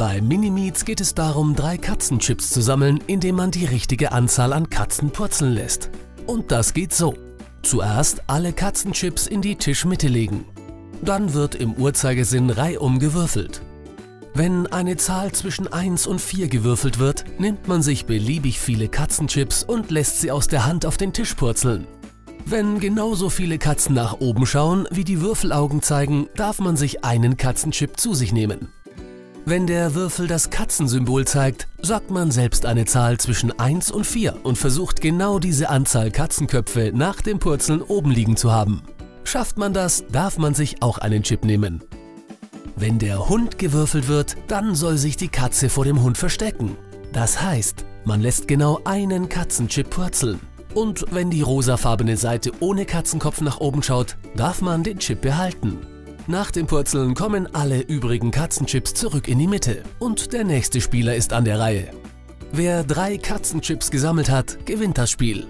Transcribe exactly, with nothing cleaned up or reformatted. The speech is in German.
Bei Mini Miez geht es darum, drei Katzenchips zu sammeln, indem man die richtige Anzahl an Katzen purzeln lässt. Und das geht so. Zuerst alle Katzenchips in die Tischmitte legen. Dann wird im Uhrzeigersinn reihum gewürfelt. Wenn eine Zahl zwischen eins und vier gewürfelt wird, nimmt man sich beliebig viele Katzenchips und lässt sie aus der Hand auf den Tisch purzeln. Wenn genauso viele Katzen nach oben schauen, wie die Würfelaugen zeigen, darf man sich einen Katzenchip zu sich nehmen. Wenn der Würfel das Katzensymbol zeigt, sagt man selbst eine Zahl zwischen eins und vier und versucht genau diese Anzahl Katzenköpfe nach dem Purzeln oben liegen zu haben. Schafft man das, darf man sich auch einen Chip nehmen. Wenn der Hund gewürfelt wird, dann soll sich die Katze vor dem Hund verstecken. Das heißt, man lässt genau einen Katzenchip purzeln. Und wenn die rosafarbene Seite ohne Katzenkopf nach oben schaut, darf man den Chip behalten. Nach dem Purzeln kommen alle übrigen Katzenchips zurück in die Mitte und der nächste Spieler ist an der Reihe. Wer drei Katzenchips gesammelt hat, gewinnt das Spiel.